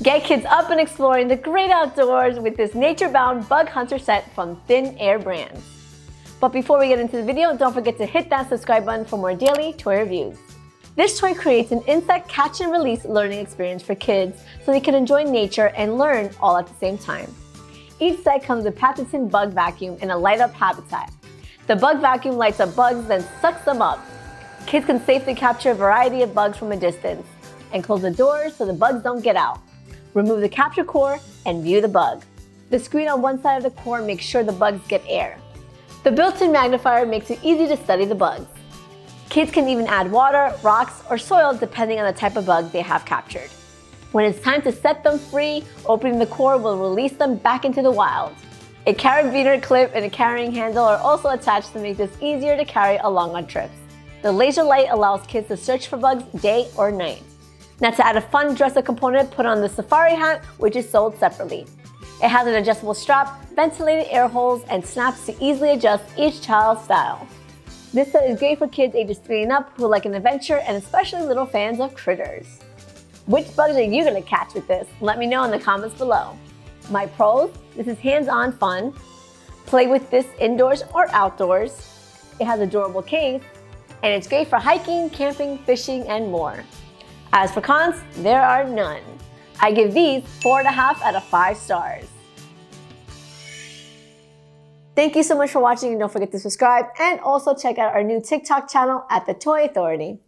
Get kids up and exploring the great outdoors with this Nature Bound Bug Hunter set from Thin Air Brands. But before we get into the video, don't forget to hit that subscribe button for more daily toy reviews. This toy creates an insect catch and release learning experience for kids so they can enjoy nature and learn all at the same time. Each set comes with patented bug vacuum and a light-up habitat. The bug vacuum lights up bugs then sucks them up. Kids can safely capture a variety of bugs from a distance and close the doors so the bugs don't get out. Remove the capture core and view the bug. The screen on one side of the core makes sure the bugs get air. The built-in magnifier makes it easy to study the bugs. Kids can even add water, rocks, or soil depending on the type of bug they have captured. When it's time to set them free, opening the core will release them back into the wild. A carabiner clip and a carrying handle are also attached to make this easier to carry along on trips. The laser light allows kids to search for bugs day or night. Now to add a fun dress-up component, put on the safari hat, which is sold separately. It has an adjustable strap, ventilated air holes, and snaps to easily adjust each child's style. This set is great for kids ages 3 and up who like an adventure and especially little fans of critters. Which bugs are you gonna catch with this? Let me know in the comments below. My pros, this is hands-on fun. Play with this indoors or outdoors. It has a durable case, and it's great for hiking, camping, fishing, and more. As for cons, there are none. I give these 4.5 out of 5 stars. Thank you so much for watching, and don't forget to subscribe and also check out our new TikTok channel at The Toy Authority.